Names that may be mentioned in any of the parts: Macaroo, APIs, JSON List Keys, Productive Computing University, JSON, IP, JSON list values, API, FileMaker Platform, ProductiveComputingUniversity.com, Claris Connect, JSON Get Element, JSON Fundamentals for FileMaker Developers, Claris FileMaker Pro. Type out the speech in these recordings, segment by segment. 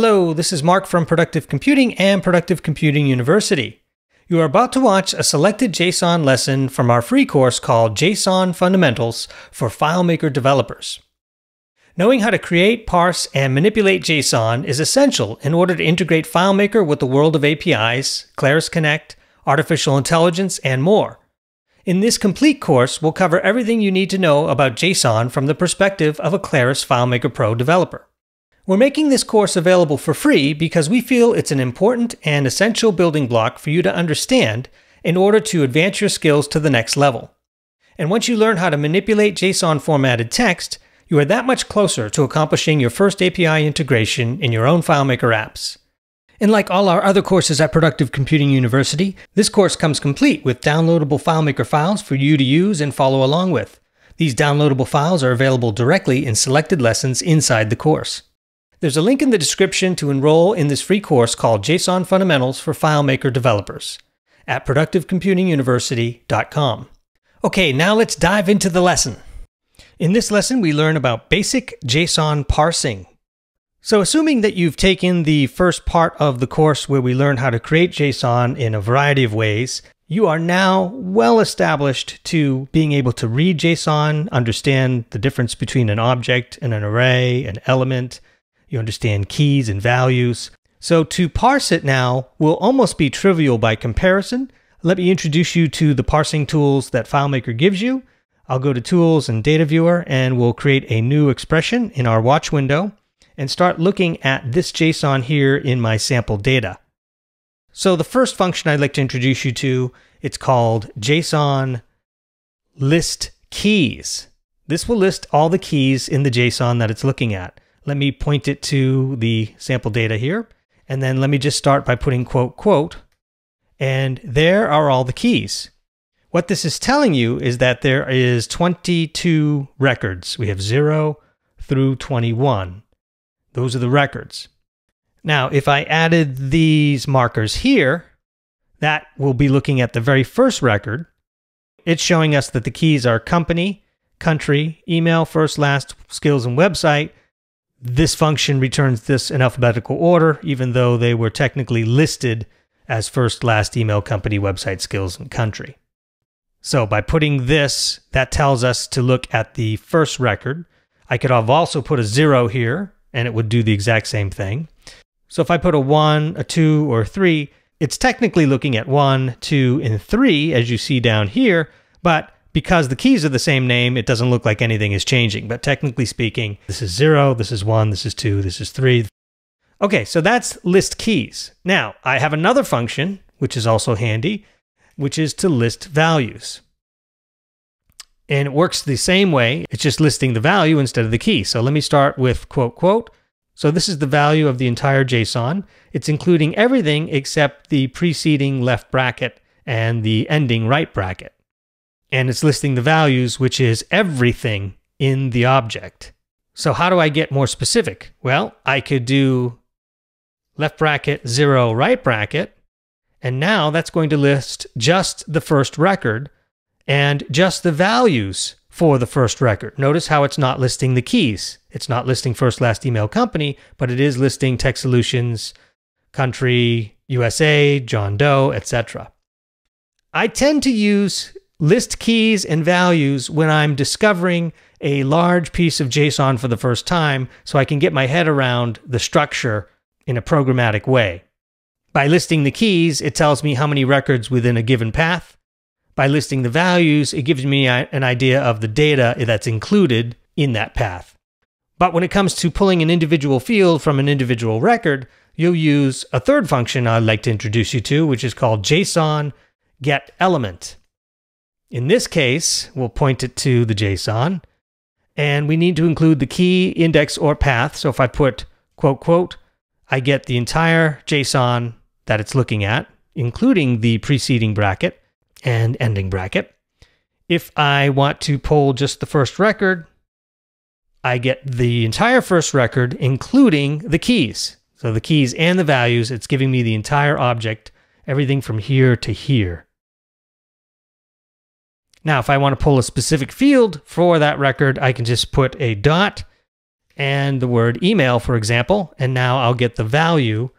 Hello, this is Mark from Productive Computing and Productive Computing University. You are about to watch a selected JSON lesson from our free course called JSON Fundamentals for FileMaker Developers. Knowing how to create, parse, and manipulate JSON is essential in order to integrate FileMaker with the world of APIs, Claris Connect, artificial intelligence, and more. In this complete course, we'll cover everything you need to know about JSON from the perspective of a Claris FileMaker Pro developer. We're making this course available for free because we feel it's an important and essential building block for you to understand in order to advance your skills to the next level. And once you learn how to manipulate JSON formatted text, you are that much closer to accomplishing your first API integration in your own FileMaker apps. And like all our other courses at Productive Computing University, this course comes complete with downloadable FileMaker files for you to use and follow along with. These downloadable files are available directly in selected lessons inside the course. There's a link in the description to enroll in this free course called JSON Fundamentals for FileMaker Developers at ProductiveComputingUniversity.com. Okay, now let's dive into the lesson. In this lesson, we learn about basic JSON parsing. So assuming that you've taken the first part of the course where we learn how to create JSON in a variety of ways, you are now well established to being able to read JSON, understand the difference between an object and an array, an element. You understand keys and values. So to parse it now will almost be trivial by comparison. Let me introduce you to the parsing tools that FileMaker gives you. I'll go to Tools and Data Viewer, and we'll create a new expression in our watch window and start looking at this JSON here in my sample data. So the first function I'd like to introduce you to, it's called JSON List Keys. This will list all the keys in the JSON that it's looking at. Let me point it to the sample data here, and then let me just start by putting quote, quote, and there are all the keys. What this is telling you is that there is 22 records. We have 0 through 21. Those are the records. Now, if I added these markers here, that will be looking at the very first record. It's showing us that the keys are company, country, email, first, last, skills, and website. This function returns this in alphabetical order, even though they were technically listed as first, last, email, company, website, skills, and country. So by putting this, that tells us to look at the first record. I could have also put a 0 here, and it would do the exact same thing. So if I put a 1, a 2, or a 3, it's technically looking at 1, 2, and 3, as you see down here, but because the keys are the same name, it doesn't look like anything is changing. But technically speaking, this is 0, this is 1, this is 2, this is 3. Okay, so that's list keys. Now, I have another function, which is also handy, which is to list values. And it works the same way. It's just listing the value instead of the key. So let me start with quote, quote. So this is the value of the entire JSON. It's including everything except the preceding left bracket and the ending right bracket. And it's listing the values, which is everything in the object. So how do I get more specific? Well, I could do left bracket, 0, right bracket, and now that's going to list just the first record and just the values for the first record. Notice how it's not listing the keys. It's not listing first, last, email, company, but it is listing Tech Solutions, country, USA, John Doe, etc. I tend to use list keys and values when I'm discovering a large piece of JSON for the first time so I can get my head around the structure in a programmatic way. By listing the keys, it tells me how many records within a given path. By listing the values, it gives me an idea of the data that's included in that path. But when it comes to pulling an individual field from an individual record, you'll use a third function I'd like to introduce you to, which is called JSON Get Element. In this case, we'll point it to the JSON, and we need to include the key, index, or path. So if I put quote, quote, I get the entire JSON that it's looking at, including the preceding bracket and ending bracket. If I want to pull just the first record, I get the entire first record, including the keys. So the keys and the values, it's giving me the entire object, everything from here to here. Now, if I want to pull a specific field for that record, I can just put a dot and the word email, for example, and now I'll get the value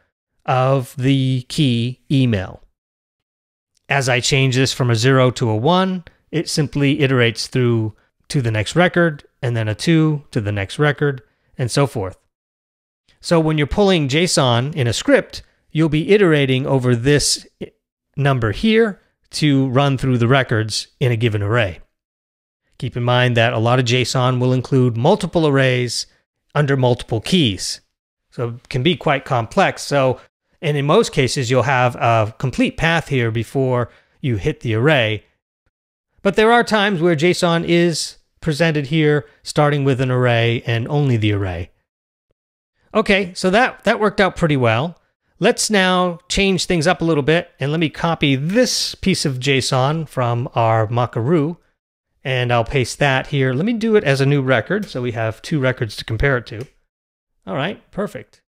of the key email. As I change this from a 0 to a 1, it simply iterates through to the next record, and then a 2 to the next record, and so forth. So when you're pulling JSON in a script, you'll be iterating over this number here to run through the records in a given array. Keep in mind that a lot of JSON will include multiple arrays under multiple keys. So it can be quite complex. And in most cases, you'll have a complete path here before you hit the array. But there are times where JSON is presented here, starting with an array and only the array. Okay, so that worked out pretty well. Let's now change things up a little bit, and let me copy this piece of JSON from our Macaroo, and I'll paste that here. Let me do it as a new record, so we have two records to compare it to. All right, perfect.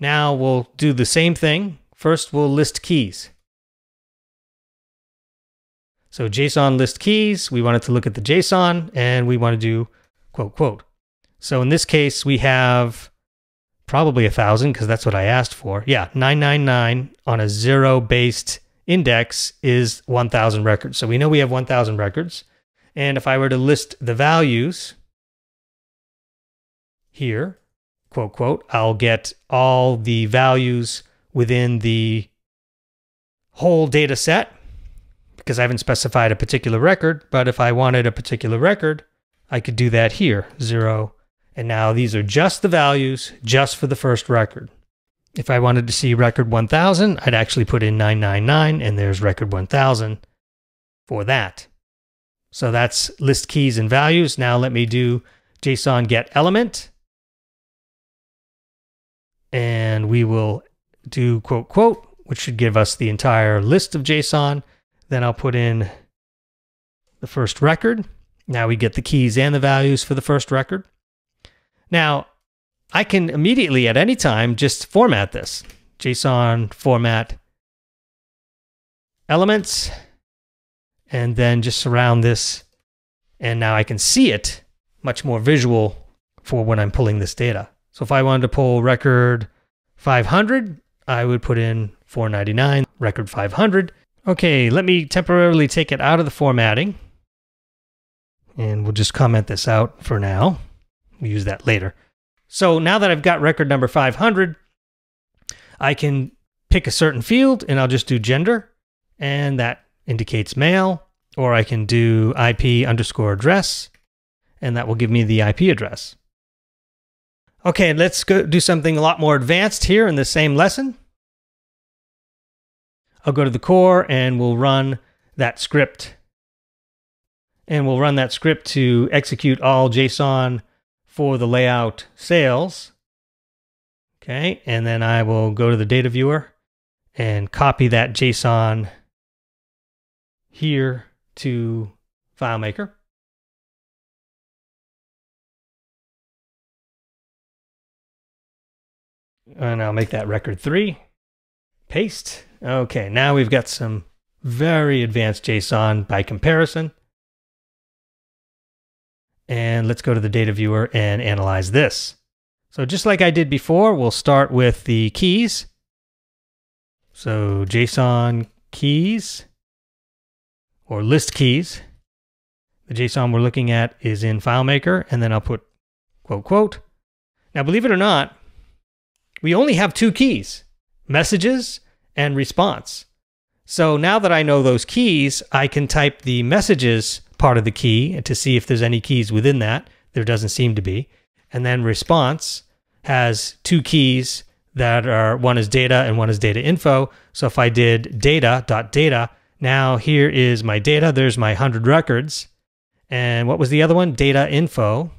Now we'll do the same thing. First, we'll list keys. So JSON list keys, we wanted to look at the JSON, and we want to do quote, quote. So in this case, we have probably 1,000, because that's what I asked for. Yeah, 999 on a 0-based index is 1,000 records. So we know we have 1,000 records. And if I were to list the values here, quote, quote, I'll get all the values within the whole data set, because I haven't specified a particular record, but if I wanted a particular record, I could do that here, 0. And now these are just the values, just for the first record. If I wanted to see record 1000, I'd actually put in 999, and there's record 1000 for that. So that's list keys and values. Now let me do JSON get element. And we will do quote, quote, which should give us the entire list of JSON. Then I'll put in the first record. Now we get the keys and the values for the first record. Now, I can immediately at any time just format this. JSON format elements, and then just surround this. And now I can see it much more visual for when I'm pulling this data. So if I wanted to pull record 500, I would put in 499, record 500. Okay, let me temporarily take it out of the formatting, and we'll just comment this out for now. We'll use that later. So now that I've got record number 500, I can pick a certain field, and I'll just do gender, and that indicates male, or I can do IP_address, and that will give me the IP address. Okay, let's go do something a lot more advanced here in the same lesson. I'll go to the core, and we'll run that script. And we'll run that script to execute all JSON for the layout sales. Okay, and then I will go to the data viewer and copy that JSON here to FileMaker. And I'll make that record 3. Paste. Okay, now we've got some very advanced JSON by comparison. And let's go to the data viewer and analyze this. So just like I did before, we'll start with the keys. So JSON keys, or list keys. The JSON we're looking at is in FileMaker, and then I'll put quote, quote. Now, believe it or not, we only have two keys, messages and response. So now that I know those keys, I can type the messages part of the key to see if there's any keys within that. There doesn't seem to be. And then response has two keys that are, one is data and one is data info. So if I did data.data, now here is my data. There's my 100 records. And what was the other one? Data info.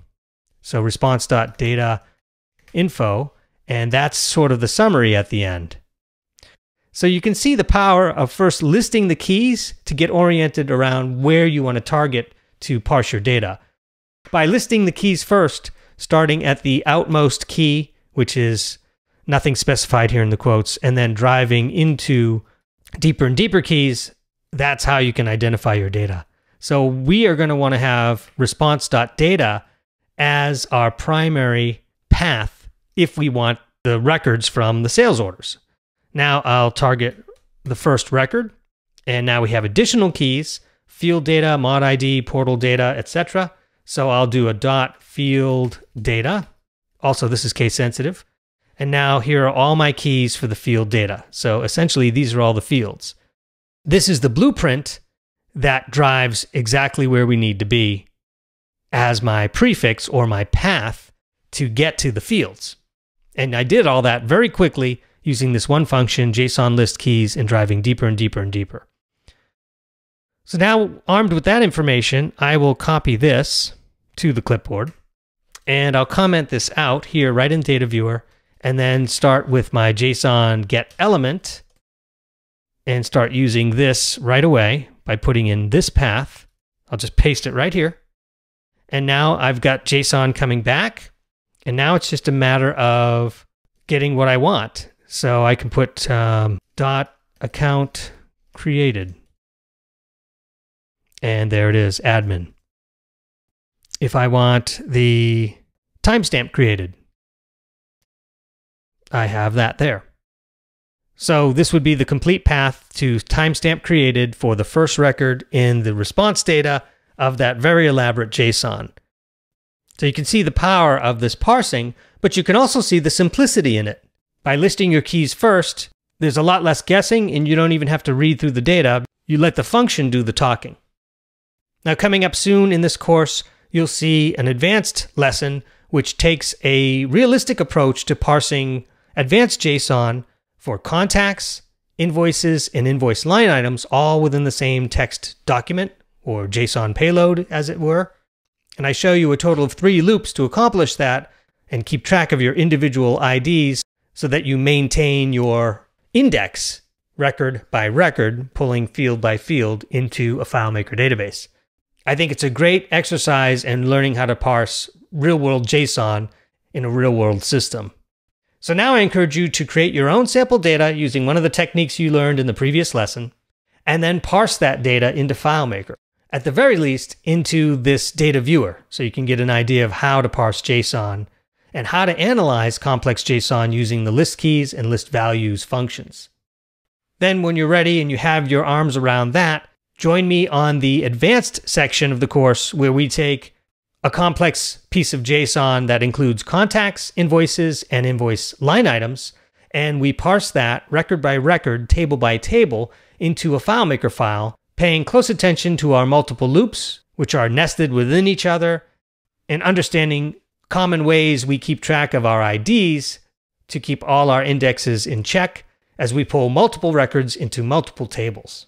So response.data info. And that's sort of the summary at the end. So you can see the power of first listing the keys to get oriented around where you want to target to parse your data. By listing the keys first, starting at the outmost key, which is nothing specified here in the quotes, and then driving into deeper and deeper keys, that's how you can identify your data. So we are going to want to have response.data as our primary path if we want the records from the sales orders. Now I'll target the first record, and now we have additional keys, field data, mod ID, portal data, etc. So I'll do a dot field data. Also, this is case sensitive. And now here are all my keys for the field data. So essentially, these are all the fields. This is the blueprint that drives exactly where we need to be as my prefix or my path to get to the fields. And I did all that very quickly using this one function, JSON List Keys, and driving deeper and deeper and deeper. So now, armed with that information, I will copy this to the clipboard, and I'll comment this out here right in Data Viewer, and then start with my JSON Get Element, and start using this right away by putting in this path. I'll just paste it right here. And now I've got JSON coming back, and now it's just a matter of getting what I want. So I can put dot account created. And there it is, admin. If I want the timestamp created, I have that there. So this would be the complete path to timestamp created for the first record in the response data of that very elaborate JSON. So you can see the power of this parsing, but you can also see the simplicity in it. By listing your keys first, there's a lot less guessing, and you don't even have to read through the data. You let the function do the talking. Now, coming up soon in this course, you'll see an advanced lesson which takes a realistic approach to parsing advanced JSON for contacts, invoices, and invoice line items, all within the same text document, or JSON payload, as it were. And I show you a total of 3 loops to accomplish that and keep track of your individual IDs, so that you maintain your index record by record, pulling field by field into a FileMaker database. I think it's a great exercise in learning how to parse real-world JSON in a real-world system. So now I encourage you to create your own sample data using one of the techniques you learned in the previous lesson, and then parse that data into FileMaker, at the very least into this data viewer, so you can get an idea of how to parse JSON and how to analyze complex JSON using the list keys and list values functions. Then when you're ready and you have your arms around that, join me on the advanced section of the course, where we take a complex piece of JSON that includes contacts, invoices, and invoice line items, and we parse that record by record, table by table, into a FileMaker file, paying close attention to our multiple loops, which are nested within each other, and understanding common ways we keep track of our IDs to keep all our indexes in check as we pull multiple records into multiple tables.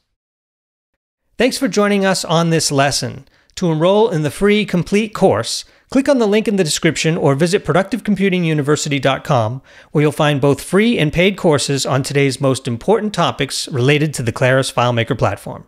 Thanks for joining us on this lesson. To enroll in the free complete course, click on the link in the description or visit ProductiveComputingUniversity.com, where you'll find both free and paid courses on today's most important topics related to the Claris FileMaker platform.